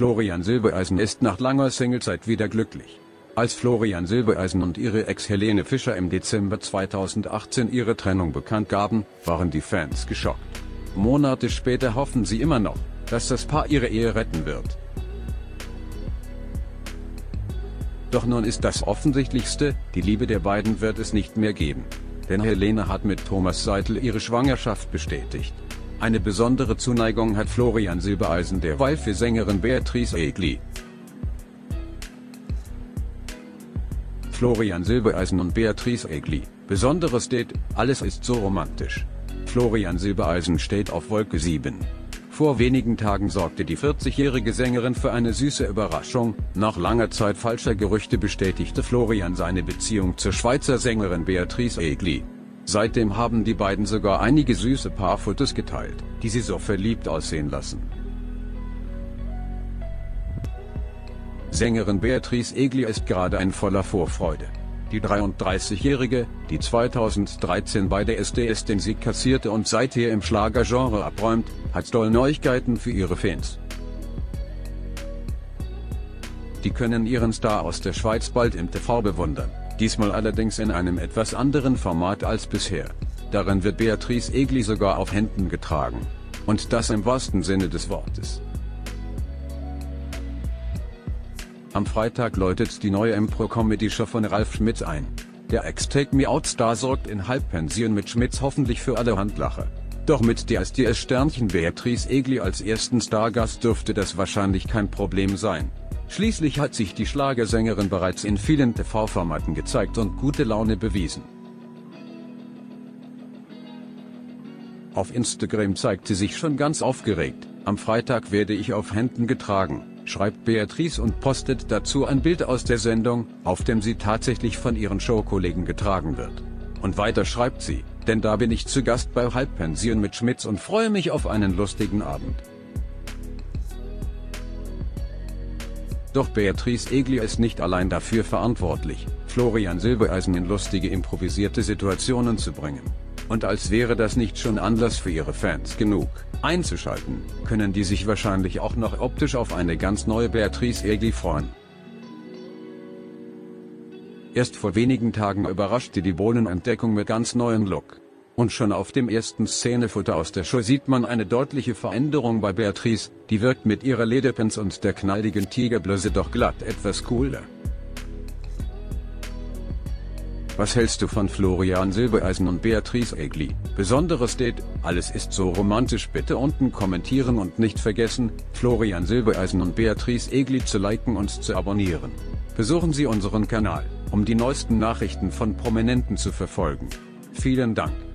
Florian Silbereisen ist nach langer Singlezeit wieder glücklich. Als Florian Silbereisen und ihre Ex Helene Fischer im Dezember 2018 ihre Trennung bekannt gaben, waren die Fans geschockt. Monate später hoffen sie immer noch, dass das Paar ihre Ehe retten wird. Doch nun ist das Offensichtlichste, die Liebe der beiden wird es nicht mehr geben. Denn Helene hat mit Thomas Seitel ihre Schwangerschaft bestätigt. Eine besondere Zuneigung hat Florian Silbereisen derweil für Sängerin Beatrice Egli. Florian Silbereisen und Beatrice Egli, besonderes Date, alles ist so romantisch. Florian Silbereisen steht auf Wolke 7. Vor wenigen Tagen sorgte die 40-jährige Sängerin für eine süße Überraschung. Nach langer Zeit falscher Gerüchte bestätigte Florian seine Beziehung zur Schweizer Sängerin Beatrice Egli. Seitdem haben die beiden sogar einige süße Paarfotos geteilt, die sie so verliebt aussehen lassen. Sängerin Beatrice Egli ist gerade ein voller Vorfreude. Die 33-Jährige, die 2013 bei der SDS den Sieg kassierte und seither im Schlagergenre abräumt, hat tolle Neuigkeiten für ihre Fans. Die können ihren Star aus der Schweiz bald im TV bewundern, diesmal allerdings in einem etwas anderen Format als bisher. Darin wird Beatrice Egli sogar auf Händen getragen. Und das im wahrsten Sinne des Wortes. Am Freitag läutet die neue Impro-Comedy-Show von Ralf Schmitz ein. Der Ex-Take-Me-Out-Star sorgt in Halbpension mit Schmitz hoffentlich für allerhand Lacher. Doch mit der SDS-Sternchen Beatrice Egli als ersten Stargast dürfte das wahrscheinlich kein Problem sein. Schließlich hat sich die Schlagersängerin bereits in vielen TV-Formaten gezeigt und gute Laune bewiesen. Auf Instagram zeigt sie sich schon ganz aufgeregt. Am Freitag werde ich auf Händen getragen, schreibt Beatrice und postet dazu ein Bild aus der Sendung, auf dem sie tatsächlich von ihren Showkollegen getragen wird. Und weiter schreibt sie, denn da bin ich zu Gast bei Halbpension mit Schmitz und freue mich auf einen lustigen Abend. Doch Beatrice Egli ist nicht allein dafür verantwortlich, Florian Silbereisen in lustige improvisierte Situationen zu bringen. Und als wäre das nicht schon Anlass für ihre Fans genug, einzuschalten, können die sich wahrscheinlich auch noch optisch auf eine ganz neue Beatrice Egli freuen. Erst vor wenigen Tagen überraschte die Bohlen-Entdeckung mit ganz neuem Look. Und schon auf dem ersten Szenefoto aus der Show sieht man eine deutliche Veränderung bei Beatrice, die wirkt mit ihrer Lederpants und der knalligen Tigerbluse doch glatt etwas cooler. Was hältst du von Florian Silbereisen und Beatrice Egli? Besonderes Date, alles ist so romantisch. Bitte unten kommentieren und nicht vergessen, Florian Silbereisen und Beatrice Egli zu liken und zu abonnieren. Besuchen Sie unseren Kanal, um die neuesten Nachrichten von Prominenten zu verfolgen. Vielen Dank.